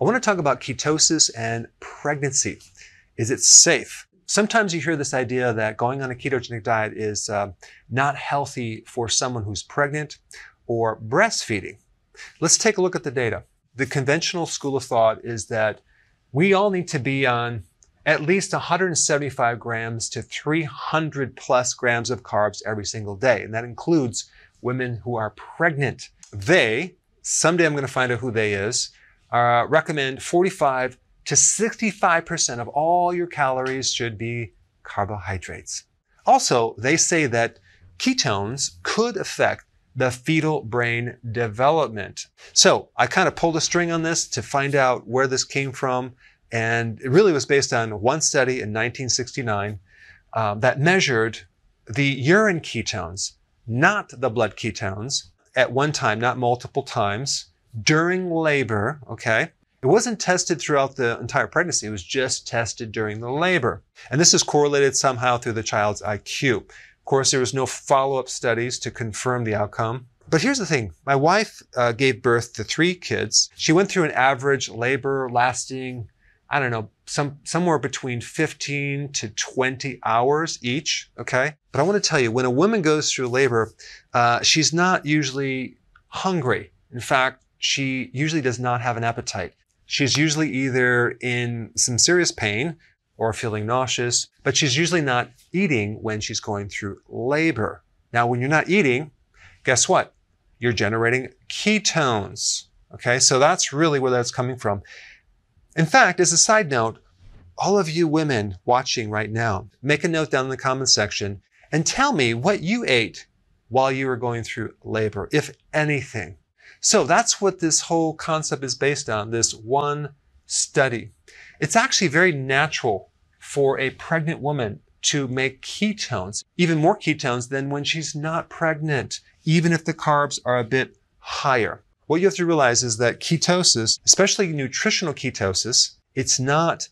I want to talk about ketosis and pregnancy. Is it safe? Sometimes you hear this idea that going on a ketogenic diet is not healthy for someone who's pregnant or breastfeeding. Let's take a look at the data. The conventional school of thought is that we all need to be on at least 175 grams to 300 plus grams of carbs every single day. And that includes women who are pregnant. They, someday I'm going to find out who they is, recommend 45 to 65% of all your calories should be carbohydrates. Also, they say that ketones could affect the fetal brain development. So I kind of pulled a string on this to find out where this came from. And it really was based on one study in 1969 that measured the urine ketones, not the blood ketones, at one time, not multiple times, during labor, okay? It wasn't tested throughout the entire pregnancy. It was just tested during the labor. And this is correlated somehow through the child's IQ. Of course, there was no follow-up studies to confirm the outcome. But here's the thing. My wife gave birth to 3 kids. She went through an average labor lasting, I don't know, somewhere between 15 to 20 hours each, okay? But I want to tell you, when a woman goes through labor, she's not usually hungry. In fact, she usually does not have an appetite. She's usually either in some serious pain or feeling nauseous, but she's usually not eating when she's going through labor. Now, when you're not eating, guess what? You're generating ketones, okay? So that's really where that's coming from. In fact, as a side note, all of you women watching right now, make a note down in the comment section and tell me what you ate while you were going through labor, if anything. So that's what this whole concept is based on, this one study. It's actually very natural for a pregnant woman to make ketones, even more ketones than when she's not pregnant, even if the carbs are a bit higher. What you have to realize is that ketosis, especially nutritional ketosis, it's not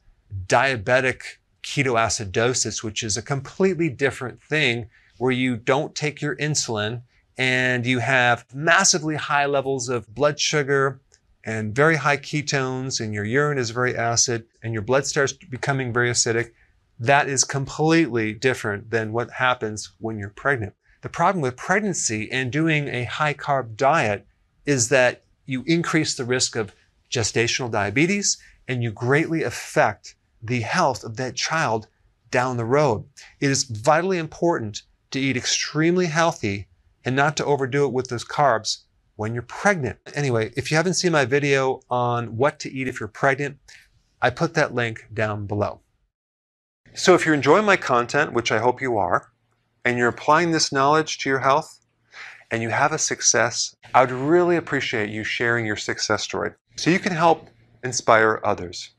diabetic ketoacidosis, which is a completely different thing where you don't take your insulin and you have massively high levels of blood sugar and very high ketones, and your urine is very acid, and your blood starts becoming very acidic. That is completely different than what happens when you're pregnant. The problem with pregnancy and doing a high-carb diet is that you increase the risk of gestational diabetes, and you greatly affect the health of that child down the road. It is vitally important to eat extremely healthy and not to overdo it with those carbs when you're pregnant. Anyway, if you haven't seen my video on what to eat if you're pregnant, I put that link down below. So if you're enjoying my content, which I hope you are, and you're applying this knowledge to your health, and you have a success, I would really appreciate you sharing your success story so you can help inspire others.